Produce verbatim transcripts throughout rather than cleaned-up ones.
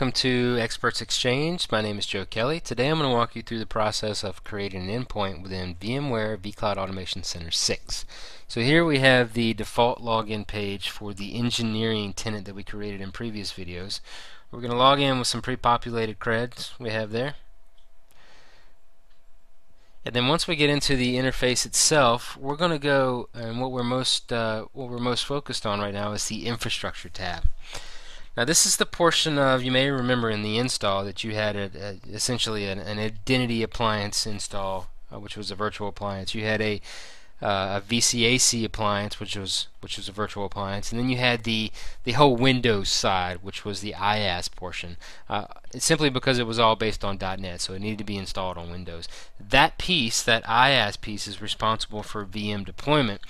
Welcome to Experts-Exchange. My name is Joe Kelly. Today I'm going to walk you through the process of creating an endpoint within VMware vCloud Automation Center six. So here we have the default login page for the engineering tenant that we created in previous videos. We're going to log in with some pre-populated creds we have there. And then once we get into the interface itself, we're going to go, and what we're most uh, what we're most focused on right now is the infrastructure tab. Now this is the portion of, you may remember in the install that you had a, a, essentially an, an identity appliance install, uh, which was a virtual appliance. You had a, uh, a V C A C appliance, which was which was a virtual appliance, and then you had the the whole Windows side, which was the IaaS portion. Uh, simply because it was all based on dot net, so it needed to be installed on Windows. That piece, that IaaS piece, is responsible for V M deployment.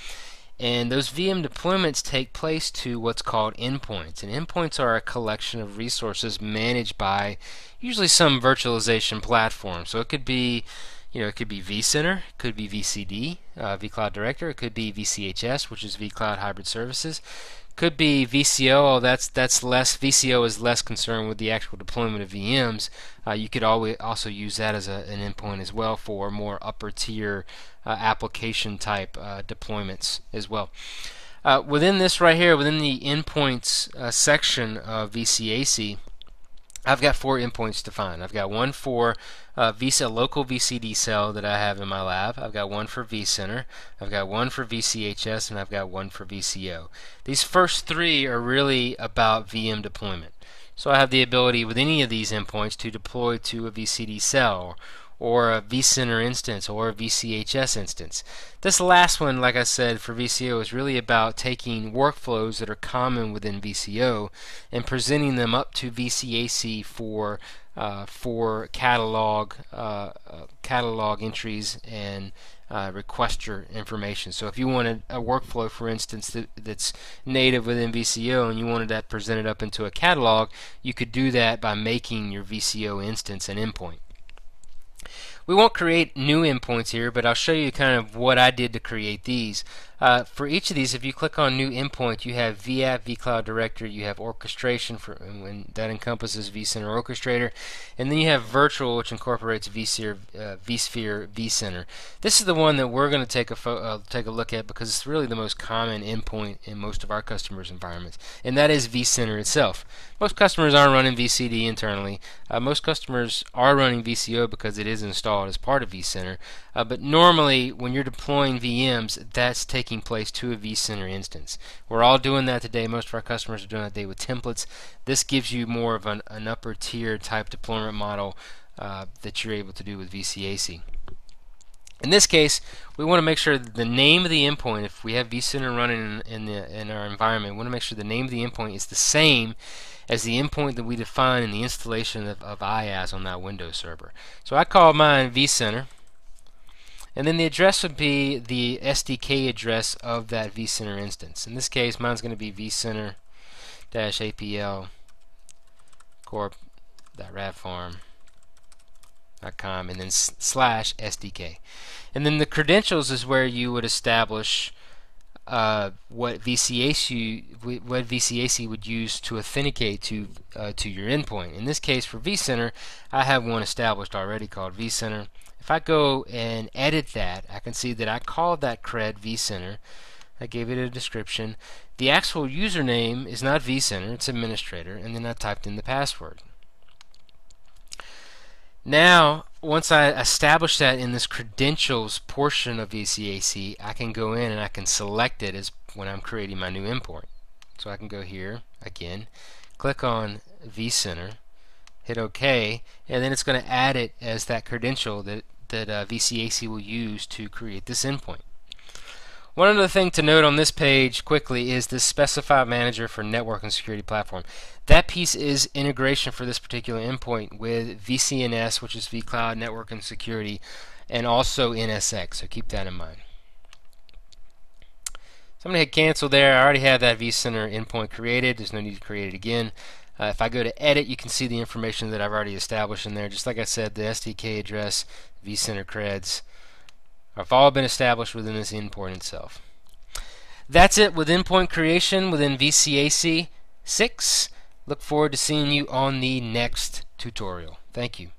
And those V M deployments take place to what's called endpoints. And endpoints are a collection of resources managed by usually some virtualization platform. So it could be, you know, it could be vCenter, it could be V C D, uh, vCloud Director, it could be V C H S, which is vCloud Hybrid Services, it could be V C O. Oh, that's that's less. V C O is less concerned with the actual deployment of V Ms. Uh, you could always also use that as a, an endpoint as well for more upper tier Uh, application type uh, deployments as well. Uh, within this right here, within the endpoints uh, section of V C A C, I've got four endpoints defined. I've got one for uh, vCell, local V C D cell that I have in my lab. I've got one for vCenter. I've got one for V C H S, and I've got one for V C O. These first three are really about V M deployment. So I have the ability with any of these endpoints to deploy to a V C D cell, or a vCenter instance, or a V C H S instance. This last one, like I said, for V C O is really about taking workflows that are common within V C O and presenting them up to V C A C for uh, for catalog uh, catalog entries and uh, requester information. So if you wanted a workflow, for instance, that, that's native within V C O and you wanted that presented up into a catalog, you could do that by making your V C O instance an endpoint. We won't create new endpoints here, but I'll show you kind of what I did to create these. Uh, for each of these, if you click on New Endpoint, you have vApp, vCloud Director, you have Orchestration, for, and that encompasses vCenter Orchestrator, and then you have Virtual, which incorporates vSphere, uh, vSphere, vCenter. This is the one that we're going to take a uh, take a look at because it's really the most common endpoint in most of our customers' environments, and that is vCenter itself. Most customers are running V C D internally. Uh, most customers are running V C O because it is installed as part of vCenter, uh, but normally when you're deploying V Ms, that's taking place to a vCenter instance. We're all doing that today. Most of our customers are doing that today with templates. This gives you more of an, an upper tier type deployment model uh, that you're able to do with V C A C. In this case, we want to make sure that the name of the endpoint, if we have vCenter running in, in, the, in our environment, we want to make sure the name of the endpoint is the same as the endpoint that we define in the installation of, of IaaS on that Windows server. So I call mine vCenter, and then the address would be the S D K address of that vCenter instance. In this case, mine's going to be vCenter dash A P L corp dot radfarm dot com and then slash S D K. And then the credentials is where you would establish Uh, what V C A C what V C A C would use to authenticate to uh, to your endpoint. In this case, for vCenter, I have one established already called vCenter. If I go and edit that, I can see that I called that cred vCenter. I gave it a description. The actual username is not vCenter; it's administrator, and then I typed in the password. Now, once I establish that in this credentials portion of V C A C, I can go in and I can select it as when I'm creating my new endpoint. So I can go here again, click on vCenter, hit OK, and then it's going to add it as that credential that, that uh, V C A C will use to create this endpoint. One other thing to note on this page quickly is this specify manager for network and security platform. That piece is integration for this particular endpoint with V C N S, which is vCloud Network and Security, and also N S X, so keep that in mind. So I'm going to hit cancel there. I already have that vCenter endpoint created. There's no need to create it again. Uh, if I go to edit, you can see the information that I've already established in there. Just like I said, the S D K address, vCenter creds, have all been established within this endpoint itself. That's it with endpoint creation within V C A C six. Look forward to seeing you on the next tutorial. Thank you.